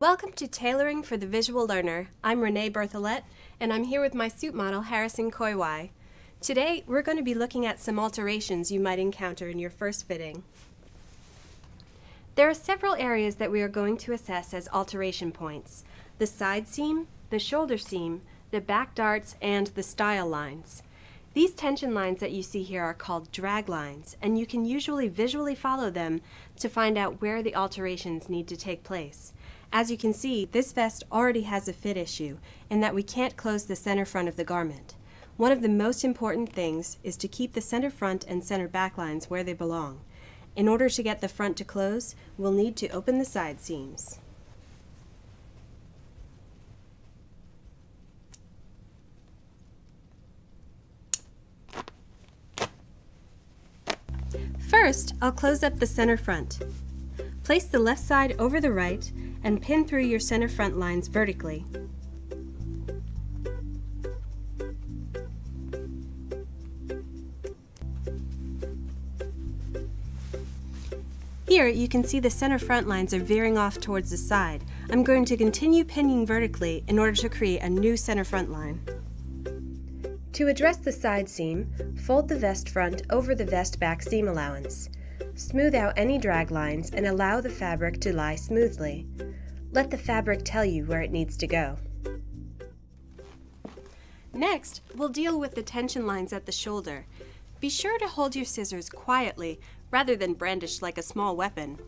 Welcome to Tailoring for the Visual Learner. I'm Renée Berthelette, and I'm here with my suit model, Harrison Koiwai. Today, we're going to be looking at some alterations you might encounter in your first fitting. There are several areas that we are going to assess as alteration points: the side seam, the shoulder seam, the back darts, and the style lines. These tension lines that you see here are called drag lines, and you can usually visually follow them to find out where the alterations need to take place. As you can see, this vest already has a fit issue in that we can't close the center front of the garment. One of the most important things is to keep the center front and center back lines where they belong. In order to get the front to close, we'll need to open the side seams. First, I'll close up the center front. Place the left side over the right and pin through your center front lines vertically. Here you can see the center front lines are veering off towards the side. I'm going to continue pinning vertically in order to create a new center front line. To address the side seam, fold the vest front over the vest back seam allowance. Smooth out any drag lines and allow the fabric to lie smoothly. Let the fabric tell you where it needs to go. Next, we'll deal with the tension lines at the shoulder. Be sure to hold your scissors quietly rather than brandished like a small weapon.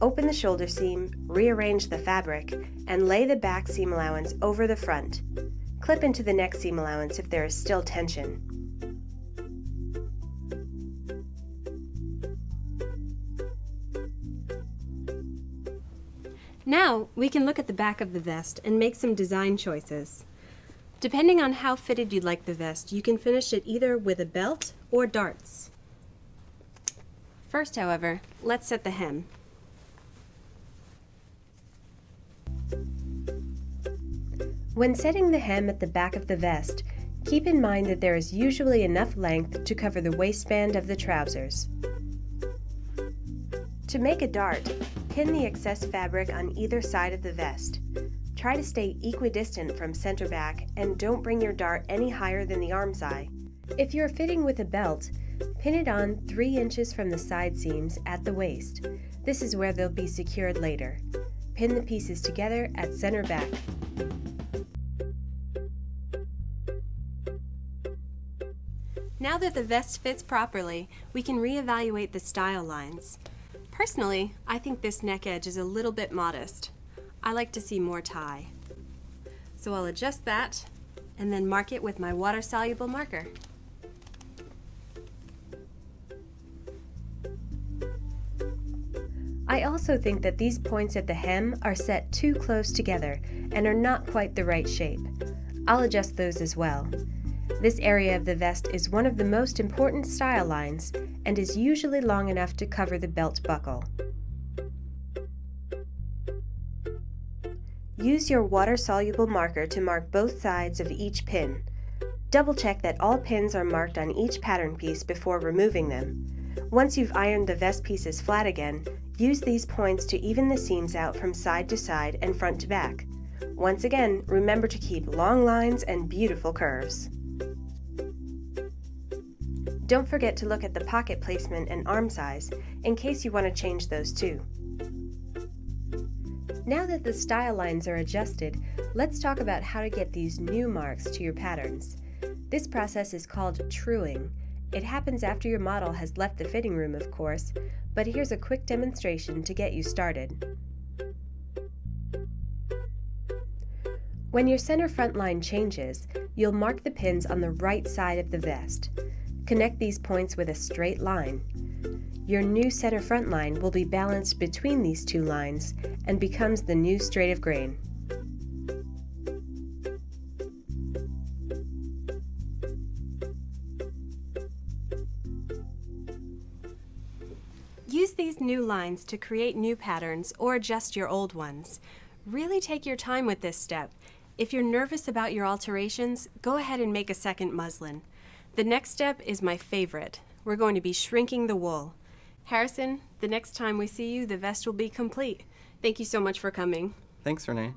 Open the shoulder seam, rearrange the fabric, and lay the back seam allowance over the front. Clip into the next seam allowance if there is still tension. Now, we can look at the back of the vest and make some design choices. Depending on how fitted you'd like the vest, you can finish it either with a belt or darts. First, however, let's set the hem. When setting the hem at the back of the vest, keep in mind that there is usually enough length to cover the waistband of the trousers. To make a dart, pin the excess fabric on either side of the vest. Try to stay equidistant from center back and don't bring your dart any higher than the arm's eye. If you're fitting with a belt, pin it on 3 inches from the side seams at the waist. This is where they'll be secured later. Pin the pieces together at center back. Now that the vest fits properly, we can reevaluate the style lines. Personally, I think this neck edge is a little bit modest. I like to see more tie. So I'll adjust that and then mark it with my water-soluble marker. I also think that these points at the hem are set too close together and are not quite the right shape. I'll adjust those as well. This area of the vest is one of the most important style lines and is usually long enough to cover the belt buckle. Use your water-soluble marker to mark both sides of each pin. Double-check that all pins are marked on each pattern piece before removing them. Once you've ironed the vest pieces flat again, use these points to even the seams out from side to side and front to back. Once again, remember to keep long lines and beautiful curves. Don't forget to look at the pocket placement and arm size in case you want to change those too. Now that the style lines are adjusted, let's talk about how to get these new marks to your patterns. This process is called truing. It happens after your model has left the fitting room, of course, but here's a quick demonstration to get you started. When your center front line changes, you'll mark the pins on the right side of the vest. Connect these points with a straight line. Your new center front line will be balanced between these two lines and becomes the new straight of grain. Use these new lines to create new patterns or adjust your old ones. Really take your time with this step. If you're nervous about your alterations, go ahead and make a second muslin. The next step is my favorite. We're going to be shrinking the wool. Harrison, the next time we see you, the vest will be complete. Thank you so much for coming. Thanks, Renee.